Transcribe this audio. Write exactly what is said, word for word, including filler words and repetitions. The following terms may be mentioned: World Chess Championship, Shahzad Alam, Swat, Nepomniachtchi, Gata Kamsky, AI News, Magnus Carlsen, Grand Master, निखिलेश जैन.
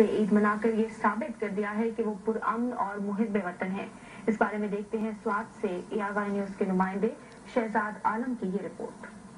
से ईद मनाकर ये साबित कर दिया है कि वो पुरअमन और मुहिब्बे वतन है। इस बारे में देखते हैं स्वात से ए आई न्यूज के नुमाइंदे शहजाद आलम की ये रिपोर्ट।